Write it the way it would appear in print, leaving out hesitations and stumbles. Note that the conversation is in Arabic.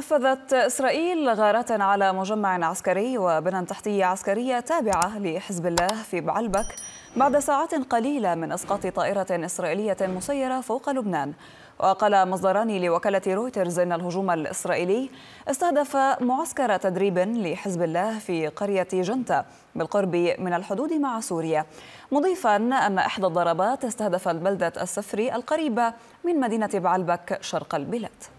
نفذت إسرائيل غارات على مجمع عسكري وبنى تحتية عسكرية تابعة لحزب الله في بعلبك بعد ساعات قليلة من إسقاط طائرة إسرائيلية مسيرة فوق لبنان. وقال مصدران لوكالة رويترز أن الهجوم الإسرائيلي استهدف معسكر تدريب لحزب الله في قرية جنتا بالقرب من الحدود مع سوريا، مضيفا أن إحدى الضربات استهدف البلدة السفري القريبة من مدينة بعلبك شرق البلاد.